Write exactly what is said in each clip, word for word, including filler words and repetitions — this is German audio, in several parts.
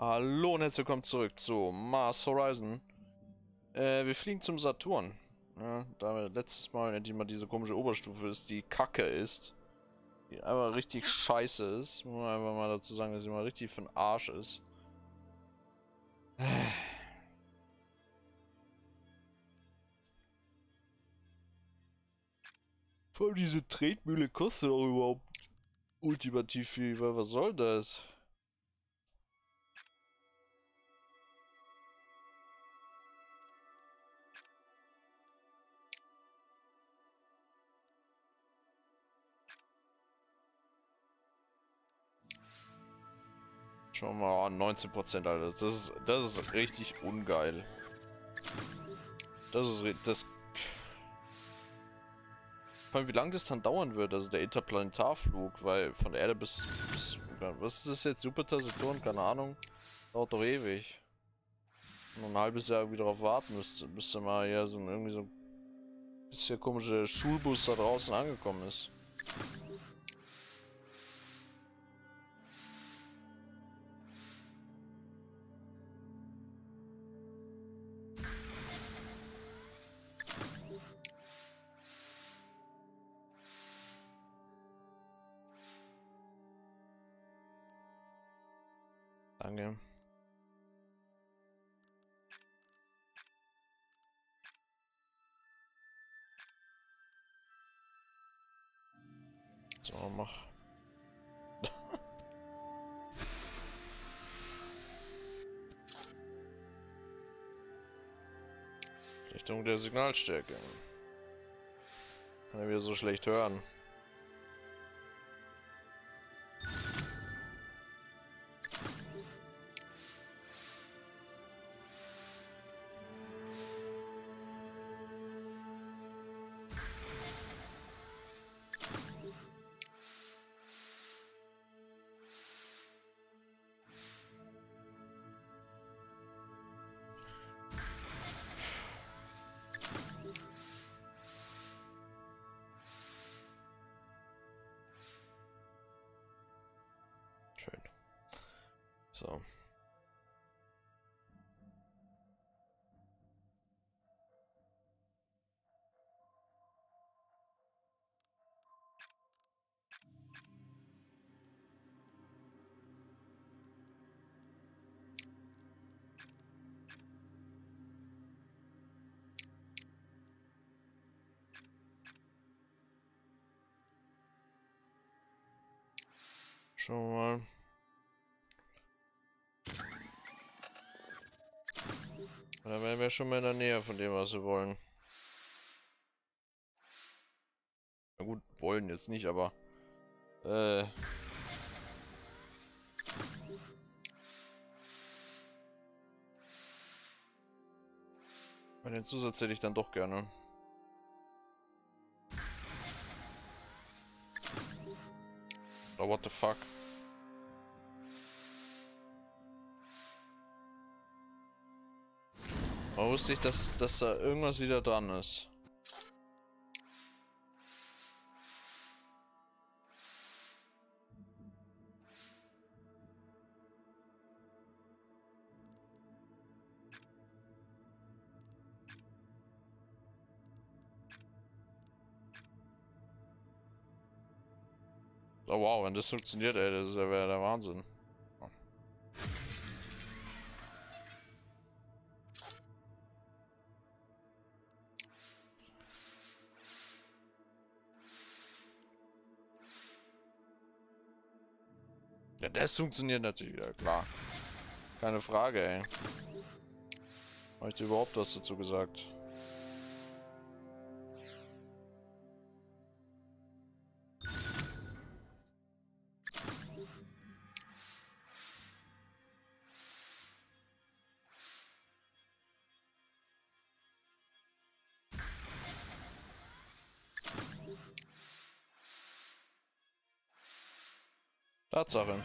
Hallo und herzlich willkommen zurück zu Mars Horizon. Äh, wir fliegen zum Saturn. Ja, da wir letztes Mal endlich mal diese komische Oberstufe ist, die kacke ist. Die einfach richtig scheiße ist. Muss man einfach mal dazu sagen, dass sie mal richtig für den Arsch ist. Vor allem diese Tretmühle kostet auch überhaupt ultimativ viel, weil was soll das? Schauen wir mal an, neunzehn Prozent, Alter. Das ist, das ist richtig ungeil. Das ist... das. Vor allem, wie lange das dann dauern wird, also der Interplanetarflug, weil von der Erde bis... bis was ist das jetzt? Jupiter, Saturn? Keine Ahnung. Dauert doch ewig. Und ein halbes Jahr wieder drauf warten müsste, bis da mal hier so irgendwie so... bis der komische Schulbus da draußen angekommen ist. Danke. So, mach. Richtung der Signalstärke. Kann er wieder so schlecht hören. Schön. So. Schauen wir mal. Und dann wären wir schon mal in der Nähe von dem, was wir wollen. Na gut, wollen jetzt nicht, aber... Äh... Bei den Zusatz hätte ich dann doch gerne. Oh, what the fuck? Aber wusste ich, dass, dass da irgendwas wieder dran ist. Oh wow, wenn das funktioniert, ey, das wäre ja der Wahnsinn. Oh. Ja, das funktioniert natürlich wieder, klar. Keine Frage, ey. Habe ich dir überhaupt was dazu gesagt? Tatsache.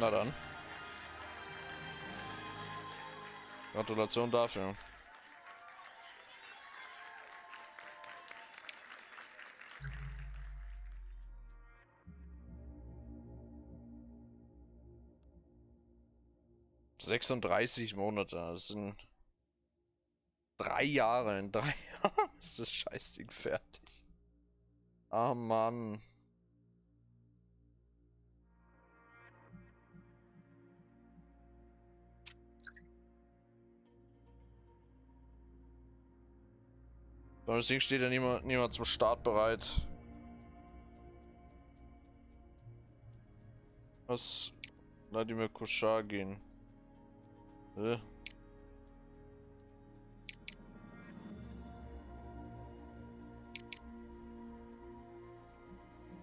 Na dann. Gratulation dafür. sechsunddreißig Monate, das sind drei Jahre. In drei Jahren ist das Scheißding fertig. Ah, Mann. Deswegen steht ja niemand, niemand zum Start bereit. Was? Vladimir Kuschagin. Hä?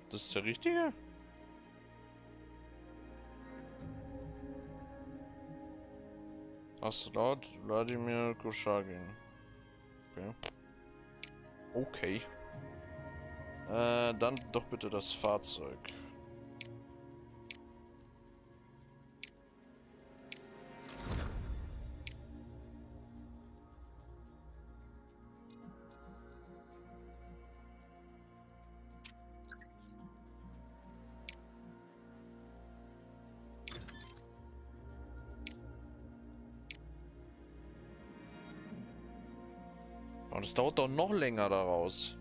Das ist der Richtige? Astronaut Vladimir Kuschagin. Okay. Okay. Äh, dann doch bitte das Fahrzeug. Und es dauert doch noch länger daraus.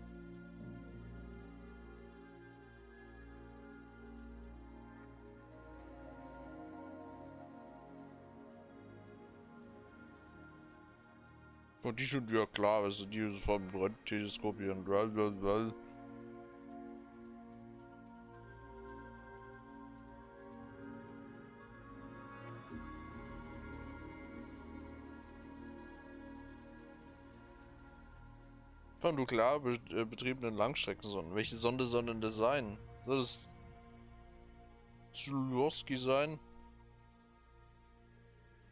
Und die schon, ja klar, weißt du, die ist vor allem drin, Teleskop hier und blablabla. Von nuklear betriebenen Langstreckensonden. Welche Sonde soll denn das sein? Soll das Ziolkowski sein?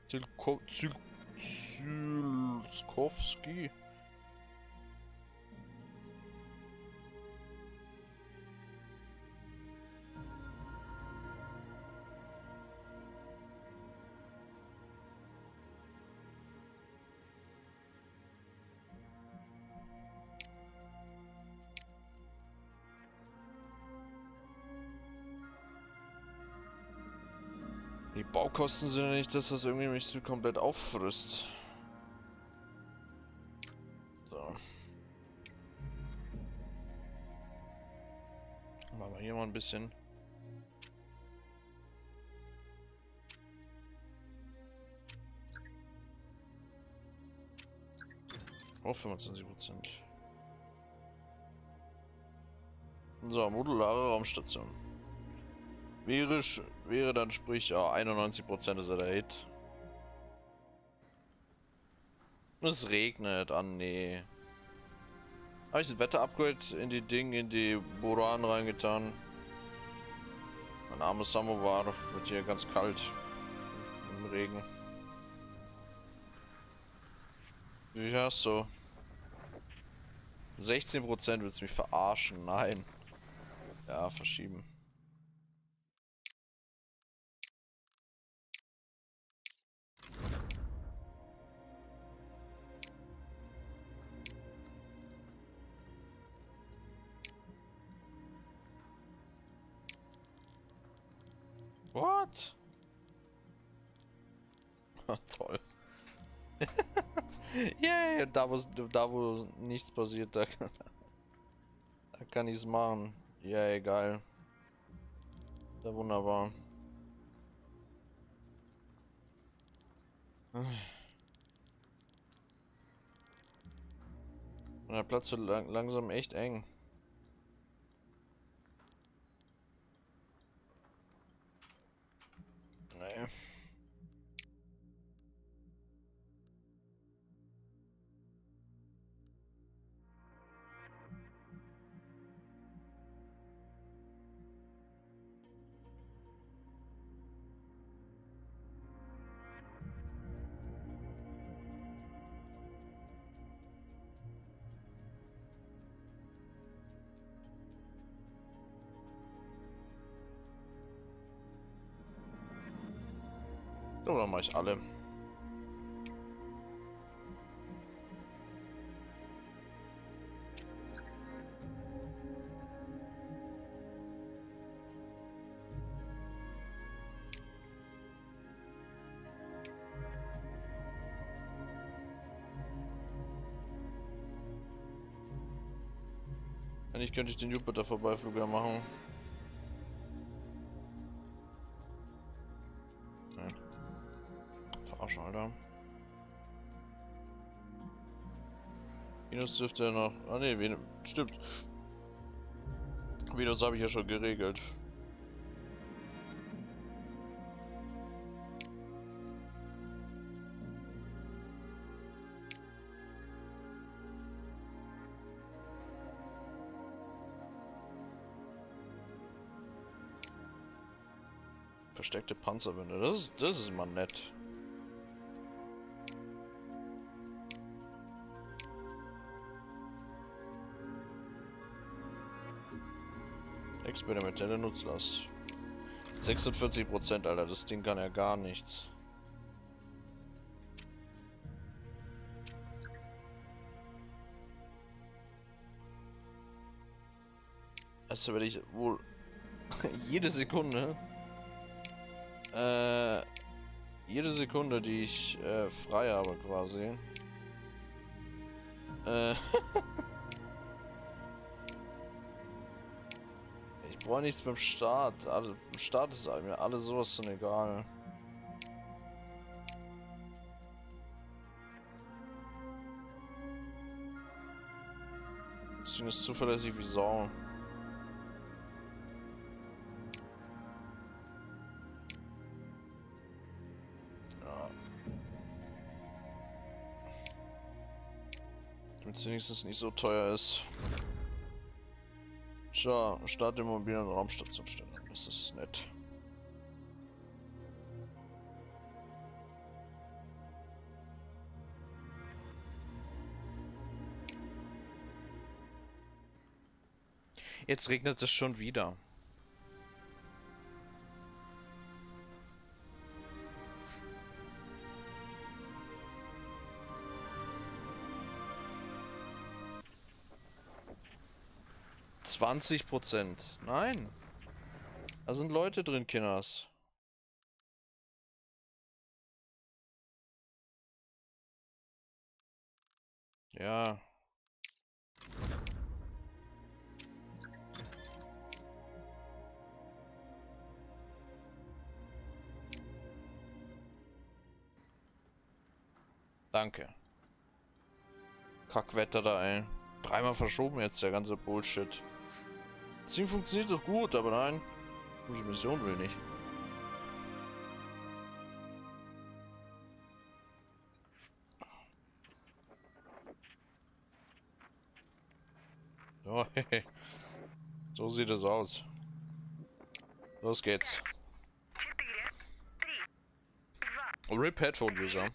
Ziolkowski? Die Baukosten sind ja nicht, dass das irgendwie mich so komplett auffrisst. So. Machen wir hier mal ein bisschen. Auf fünfundzwanzig Prozent. So, modulare Raumstation. Wäre, wäre dann sprich ja, einundneunzig Prozent ist er der Hit. Es regnet, ah nee. Habe ich ein Wetter-Upgrade in die Ding, in die Buran reingetan. Mein Name ist Samovar, wird hier ganz kalt. Im Regen. Ja, so. sechzehn Prozent willst du mich verarschen? Nein. Ja, verschieben. What? Toll. Yay, da wo, da wo nichts passiert, da kann, da kann ich es machen. Yay, geil. Ja, wunderbar. Und der Platz wird lang, langsam echt eng. Oder mache ich alle? Eigentlich könnte ich den Jupiter-Vorbeiflug ja machen. Nein. Verarschen, Alter. Venus dürfte ja noch... Ah ne, Venus... Stimmt. Venus habe ich ja schon geregelt. Versteckte Panzerbünde, das, das ist mal nett. Experimentelle Nutzlast. sechsundvierzig Prozent, Alter, das Ding kann ja gar nichts. Also werde ich wohl jede Sekunde... Äh, jede Sekunde, die ich äh, frei habe, quasi. Äh. Ich brauche nichts beim Start. Also, beim Start ist mir alles sowas von egal. Das Ding ist zuverlässig wie Sau. Damit es wenigstens nicht so teuer ist. Tja, Start der mobilen Raumstation stellen. Das ist nett. Jetzt regnet es schon wieder. zwanzig Prozent. Nein. Da sind Leute drin, Kinders. Ja. Danke. Kackwetter da, ey. Dreimal verschoben jetzt der ganze Bullshit. Das Ding funktioniert doch gut, aber nein, unsere Mission will nicht. So, hehe. So sieht es aus. Los geht's. R I P Headphone User.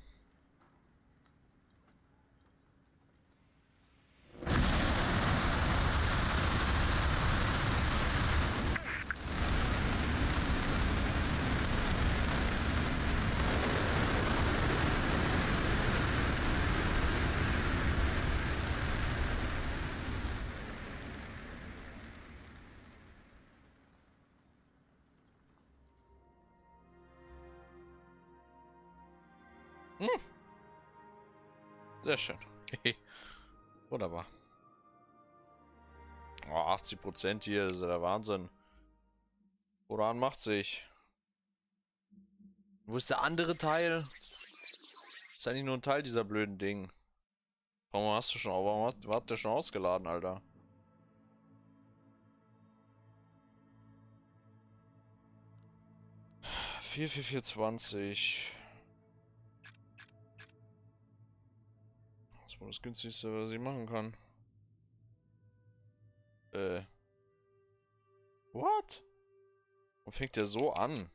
Hm. Sehr schön. Wunderbar. Oh, achtzig Prozent hier, das ist ja der Wahnsinn. Buran macht sich. Wo ist der andere Teil? Ist ja nicht nur ein Teil dieser blöden Ding. Warum hast du schon, warum hast, warum habt ihr schon ausgeladen, Alter? vier vier vier zwanzig. Das günstigste, was ich machen kann. Äh. What? Warum fängt der so an?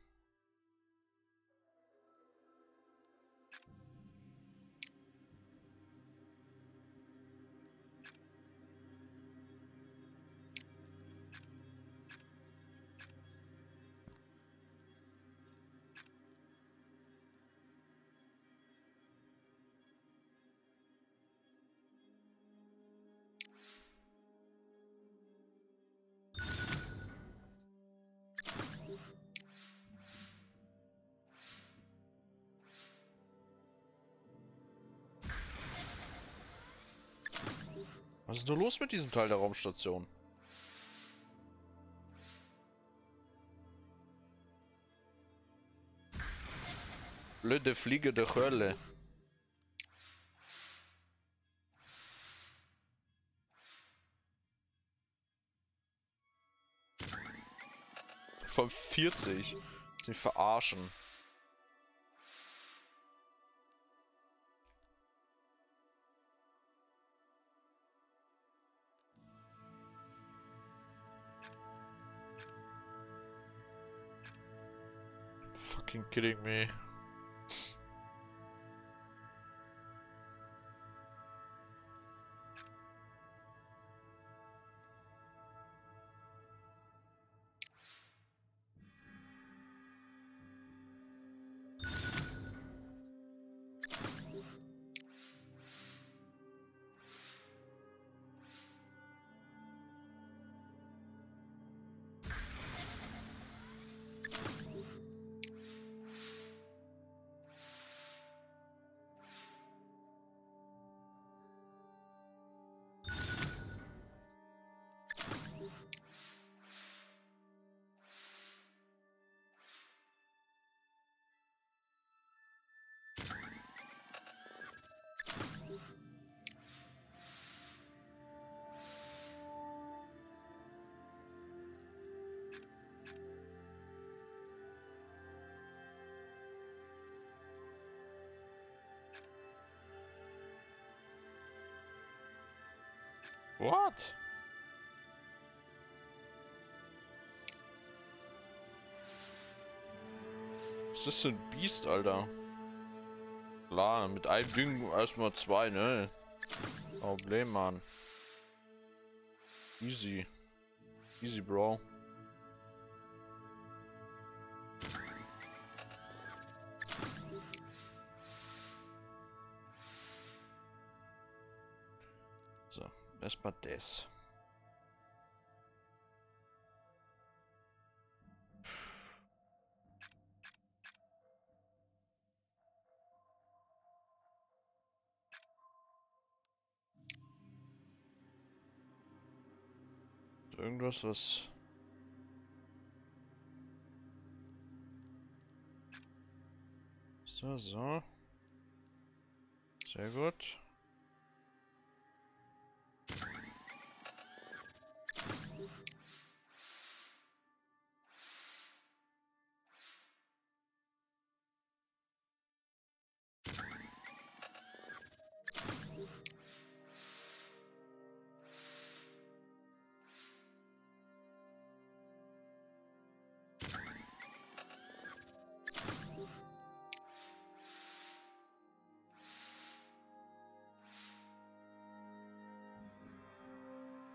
Was ist nur los mit diesem Teil der Raumstation? Blöde Fliege der Hölle. Von vierzig. Sie verarschen. Fucking kidding me. What? Was ist denn ein Biest, Alter? Klar, mit einem Ding erstmal zwei, ne? Problem, Mann. Easy. Easy, Bro. So, erstmal das. Irgendwas, was... So, so. Sehr gut.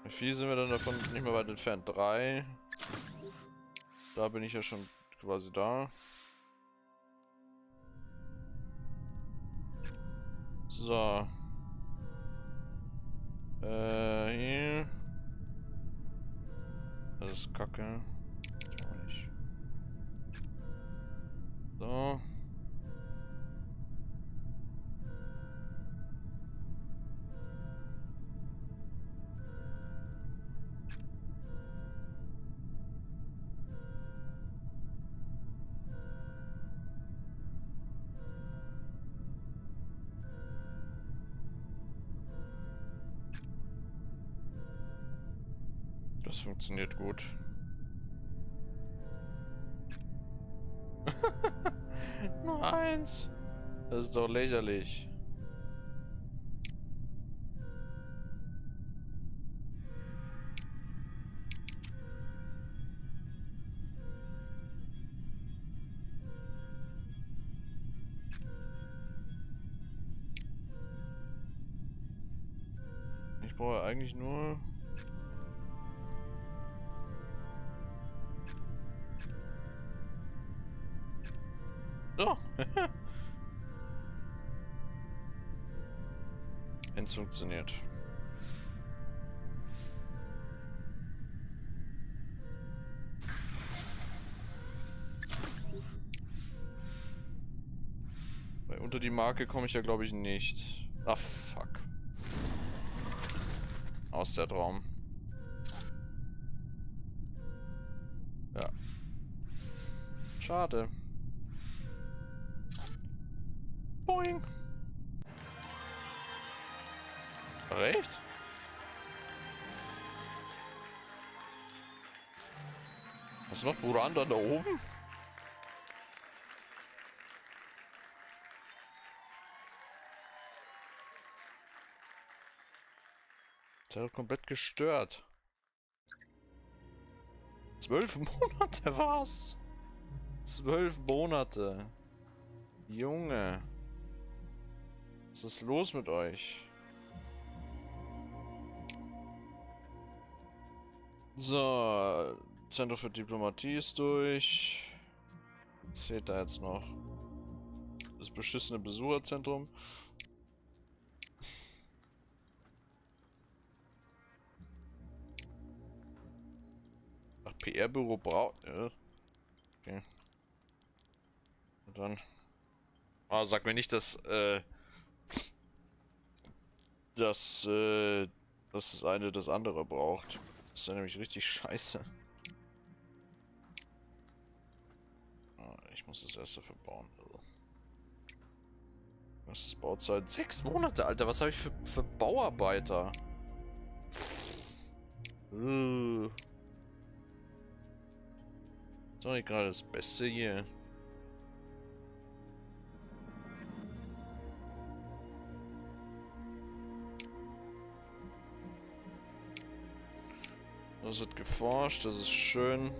Wie viel sind wir dann davon nicht mehr weit entfernt? drei. Da bin ich ja schon quasi da. So. Äh, hier. Das ist Kacke. Das auch nicht. So. Das funktioniert gut. Nur eins. Das ist doch lächerlich. Ich brauche eigentlich nur... So. Wenn's funktioniert. Weil unter die Marke komme ich ja, glaube ich, nicht. Ah, fuck. Aus der Traum. Ja. Schade. Boing. Recht? Was macht Buran dann da oben? Der hat komplett gestört. Zwölf Monate war's. Zwölf Monate. Junge. Was ist los mit euch? So. Zentrum für Diplomatie ist durch. Was fehlt da jetzt noch? Das beschissene Besucherzentrum. Ach, P R-Büro braucht... Äh. Okay. Und dann... Ah, sag mir nicht, dass... Äh, dass... Äh, dass das eine das andere braucht. Das ist ja nämlich richtig scheiße. Ich muss das erste verbauen. Also. Was ist Bauzeit? Sechs Monate, Alter. Was habe ich für, für Bauarbeiter? Uh. Ist doch nicht gerade das Beste hier. Das wird geforscht, das ist schön.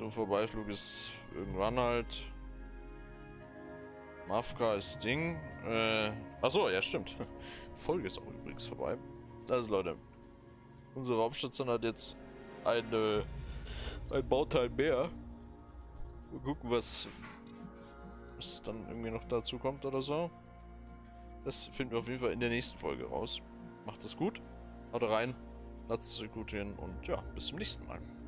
Der Vorbeiflug ist irgendwann halt. Mafka ist Ding. Äh, achso, ja stimmt. Die Folge ist auch übrigens vorbei. Also Leute, unsere Raumstation hat jetzt ein, äh, ein Bauteil mehr. Mal gucken, was, was dann irgendwie noch dazu kommt oder so. Das finden wir auf jeden Fall in der nächsten Folge raus. Macht es gut, haut rein, lasst es euch gut hin und ja, bis zum nächsten Mal.